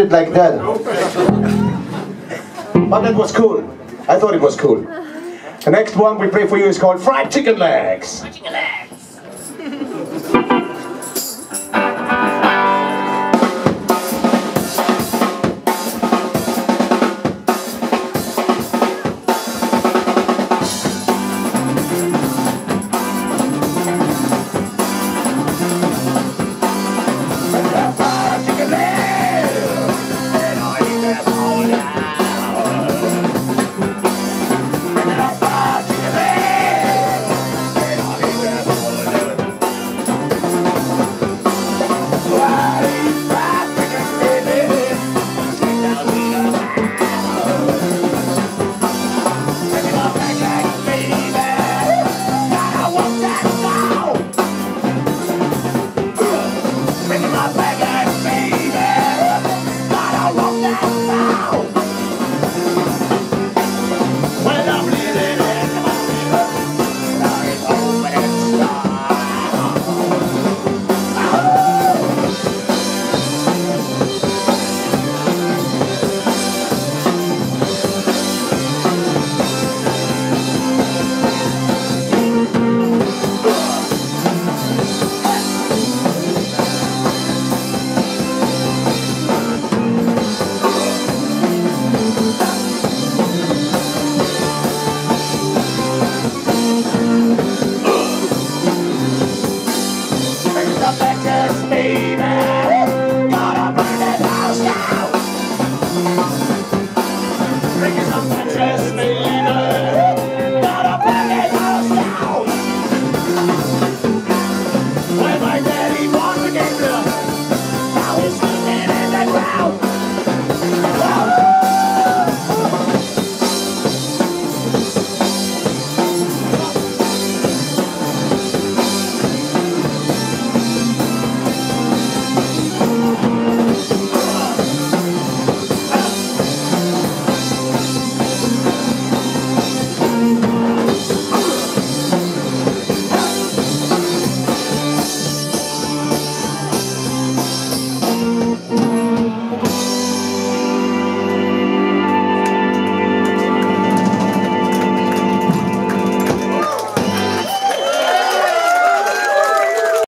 it like that. But that was cool. I thought it was cool. The next one we play for you is called Fried Chicken Legs.